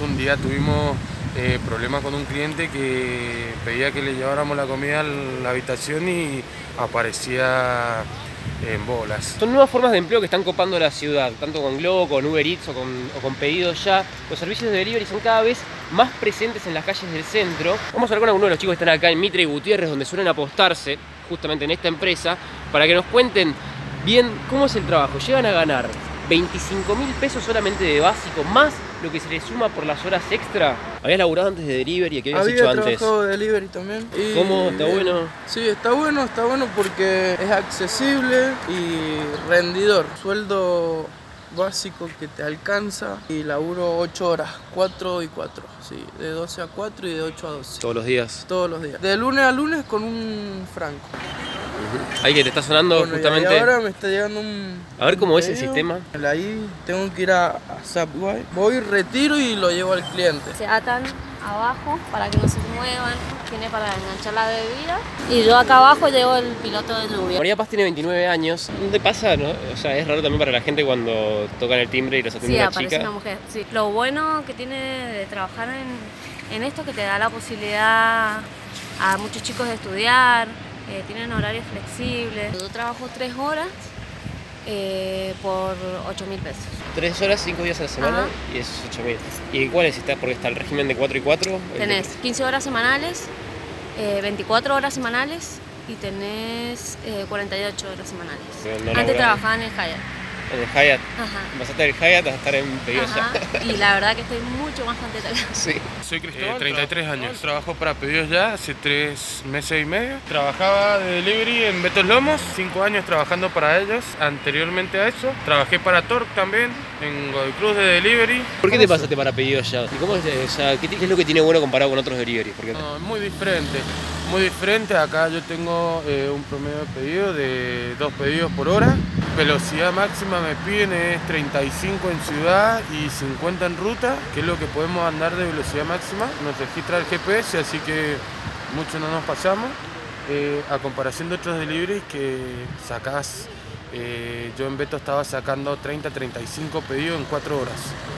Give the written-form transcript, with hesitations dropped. Un día tuvimos problemas con un cliente que pedía que le lleváramos la comida a la habitación y aparecía en bolas. Son nuevas formas de empleo que están copando la ciudad, tanto con Glovo, con Uber Eats o con Pedidos Ya. Los servicios de delivery son cada vez más presentes en las calles del centro. Vamos a hablar con algunos de los chicos que están acá en Mitre y Gutiérrez, donde suelen apostarse justamente en esta empresa, para que nos cuenten bien cómo es el trabajo. Llegan a ganar 25.000 pesos solamente de básico, más lo que se le suma por las horas extra. ¿Habías laburado antes de delivery? ¿Qué habías hecho antes? Había trabajado de delivery también. Y ¿cómo? ¿Está bueno? Sí, está bueno porque es accesible y rendidor. Sueldo básico que te alcanza y laburo 8 horas, 4 y 4, sí, de 12 a 4 y de 8 a 12. ¿Todos los días? Todos los días. De lunes a lunes con un franco. Ahí que te está sonando, bueno, justamente. Y ahora me está llegando un... A ver cómo es el sistema. Ahí tengo que ir a Subway. Voy, retiro y lo llevo al cliente. Se atan abajo para que no se muevan. Tiene para enganchar la bebida. Y yo acá abajo llevo el piloto de lluvia. María Paz tiene 29 años. ¿No te pasa, no? O sea, es raro también para la gente cuando tocan el timbre y los atiende una chica. Sí, aparece una mujer. Sí. Lo bueno que tiene de trabajar en esto es que te da la posibilidad a muchos chicos de estudiar. Tienen horarios flexibles. Yo trabajo 3 horas por 8.000 pesos. 3 horas, 5 días a la semana. Ajá. Y eso es 8.000. ¿Y cuál es? Porque está el régimen de 4 y 4. Tenés 15 horas semanales, 24 horas semanales y tenés 48 horas semanales. Antes trabajaban en Hyatt. En el Hyatt. Ajá. Pasaste del Hyatt a estar en Pedidos Ya. Y la verdad que estoy mucho más contenta acá. Sí. Soy Cristóbal, 33 años. Trabajo para Pedidos Ya hace 3 meses y medio. Trabajaba de delivery en Beto's Lomos, 5 años trabajando para ellos. Anteriormente a eso, trabajé para Torque también, en Godoy Cruz de delivery. ¿Por qué te pasaste para Pedidos Ya? ¿Y cómo es, o sea, qué es lo que tiene bueno comparado con otros deliveries? No, muy diferente. Muy diferente. Acá yo tengo un promedio de pedido de 2 pedidos por hora. Velocidad máxima me piden es 35 en ciudad y 50 en ruta, que es lo que podemos andar de velocidad máxima. Nos registra el GPS, así que mucho no nos pasamos. A comparación de otros deliveries que sacás, yo en Beto estaba sacando 30, 35 pedidos en 4 horas.